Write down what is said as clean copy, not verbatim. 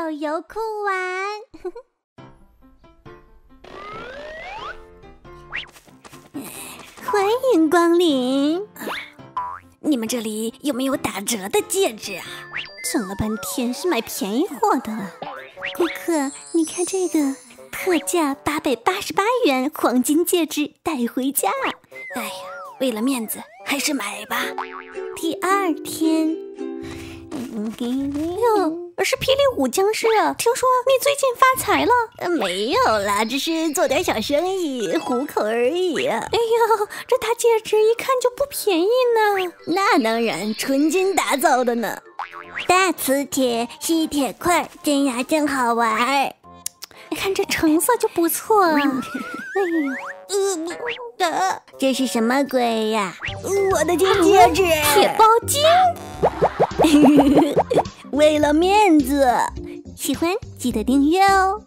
手游酷玩。欢迎光临！你们这里有没有打折的戒指啊？整了半天是买便宜货的了。顾客，你看这个特价888元黄金戒指带回家。哎呀，为了面子还是买吧。第二天，哟，是霹雳舞僵尸啊！听说你最近发财了？没有啦，只是做点小生意糊口而已。哎呦，这大戒指一看就不便宜呢。那当然，纯金打造的呢。 大磁铁、吸铁块，尖牙真好玩。看这成色就不错啊！哎呦，这是什么鬼呀？我的金戒指，铁包金。为了面子，喜欢记得订阅哦。